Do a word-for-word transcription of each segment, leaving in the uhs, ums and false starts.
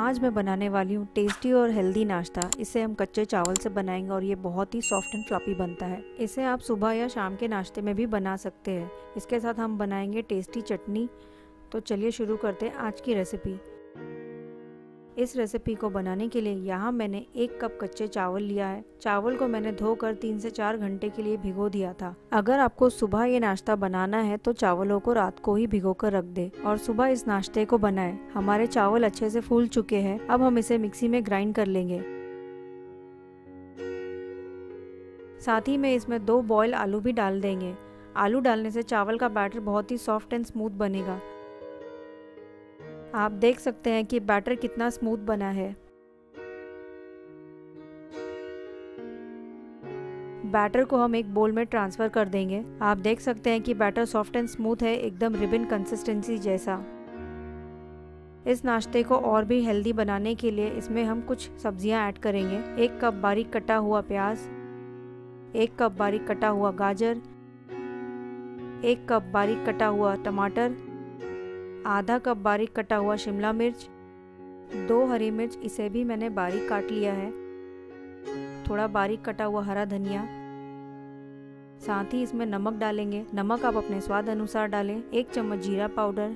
आज मैं बनाने वाली हूँ टेस्टी और हेल्दी नाश्ता। इसे हम कच्चे चावल से बनाएंगे और ये बहुत ही सॉफ्ट एंड फ्लफी बनता है। इसे आप सुबह या शाम के नाश्ते में भी बना सकते हैं। इसके साथ हम बनाएंगे टेस्टी चटनी। तो चलिए शुरू करते हैं आज की रेसिपी। इस रेसिपी को बनाने के लिए यहाँ मैंने एक कप कच्चे चावल लिया है। चावल को मैंने धोकर तीन से चार घंटे के लिए भिगो दिया था। अगर आपको सुबह ये नाश्ता बनाना है तो चावलों को रात को ही भिगो कर रख दे और सुबह इस नाश्ते को बनाएं। हमारे चावल अच्छे से फूल चुके हैं। अब हम इसे मिक्सी में ग्राइंड कर लेंगे। साथ ही में इसमें दो बॉयल आलू भी डाल देंगे। आलू डालने से चावल का बैटर बहुत ही सॉफ्ट एंड स्मूथ बनेगा। आप देख सकते हैं कि बैटर कितना स्मूथ बना है। बैटर को हम एक बोल में ट्रांसफ़र कर देंगे। आप देख सकते हैं कि बैटर सॉफ्ट एंड स्मूथ है, एकदम रिबन कंसिस्टेंसी जैसा। इस नाश्ते को और भी हेल्दी बनाने के लिए इसमें हम कुछ सब्जियां ऐड करेंगे। एक कप बारीक कटा हुआ प्याज, एक कप बारीक कटा हुआ गाजर, एक कप बारीक कटा हुआ टमाटर, आधा कप बारीक कटा हुआ शिमला मिर्च, दो हरी मिर्च, इसे भी मैंने बारीक काट लिया है, थोड़ा बारीक कटा हुआ हरा धनिया। साथ ही इसमें नमक डालेंगे। नमक आप अपने स्वाद अनुसार डालें। एक चम्मच जीरा पाउडर,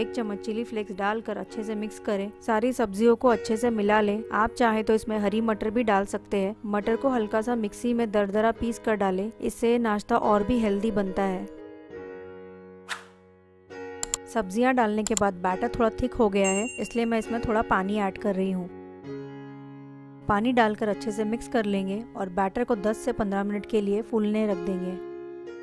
एक चम्मच चिली फ्लेक्स डालकर अच्छे से मिक्स करें। सारी सब्जियों को अच्छे से मिला लें। आप चाहे तो इसमें हरी मटर भी डाल सकते हैं। मटर को हल्का सा मिक्सी में दरदरा पीस कर डालें। इससे नाश्ता और भी हेल्दी बनता है। सब्जियां डालने के बाद बैटर थोड़ा थिक हो गया है, इसलिए मैं इसमें थोड़ा पानी ऐड कर रही हूँ। पानी डालकर अच्छे से मिक्स कर लेंगे और बैटर को दस से पंद्रह मिनट के लिए फूलने रख देंगे।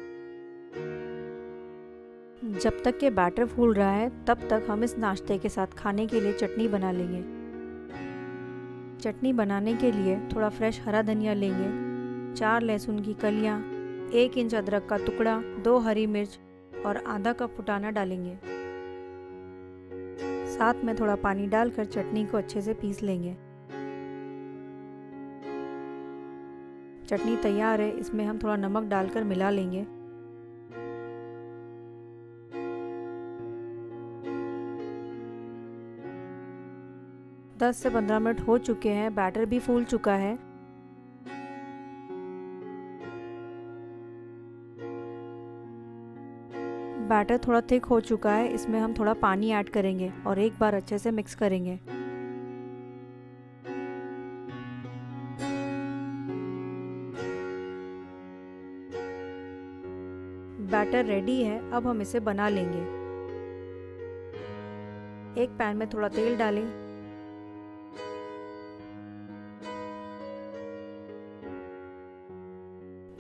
जब तक के बैटर फूल रहा है तब तक हम इस नाश्ते के साथ खाने के लिए चटनी बना लेंगे। चटनी बनाने के लिए थोड़ा फ्रेश हरा धनिया लेंगे, चार लहसुन की कलियाँ, एक इंच अदरक का टुकड़ा, दो हरी मिर्च और आधा कप फुटाना डालेंगे। साथ में थोड़ा पानी डालकर चटनी को अच्छे से पीस लेंगे। चटनी तैयार है। इसमें हम थोड़ा नमक डालकर मिला लेंगे। दस से पंद्रह मिनट हो चुके हैं। बैटर भी फूल चुका है। बैटर थोड़ा थिक हो चुका है। इसमें हम थोड़ा पानी ऐड करेंगे और एक बार अच्छे से मिक्स करेंगे। बैटर रेडी है। अब हम इसे बना लेंगे। एक पैन में थोड़ा तेल डालें।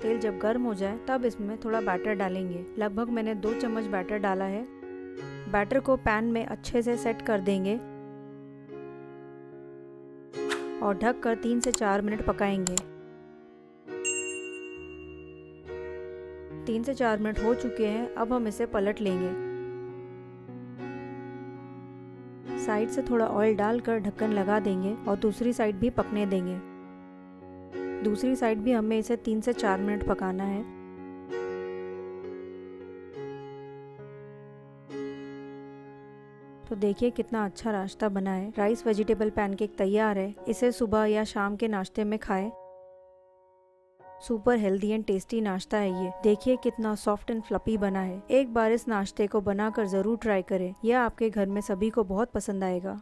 तेल जब गर्म हो जाए तब इसमें थोड़ा बैटर डालेंगे। लगभग मैंने दो चम्मच बैटर डाला है। बैटर को पैन में अच्छे से सेट कर देंगे और ढककर तीन से चार मिनट पकाएंगे। तीन से चार मिनट हो चुके हैं। अब हम इसे पलट लेंगे। साइड से थोड़ा ऑयल डालकर ढक्कन लगा देंगे और दूसरी साइड भी पकने देंगे। दूसरी साइड भी हमें इसे तीन से चार मिनट पकाना है। तो देखिए कितना अच्छा नाश्ता बना है। राइस वेजिटेबल पैनकेक तैयार है। इसे सुबह या शाम के नाश्ते में खाएं। सुपर हेल्दी एंड टेस्टी नाश्ता है ये। देखिए कितना सॉफ्ट एंड फ्लफी बना है। एक बार इस नाश्ते को बनाकर जरूर ट्राई करें। यह आपके घर में सभी को बहुत पसंद आएगा।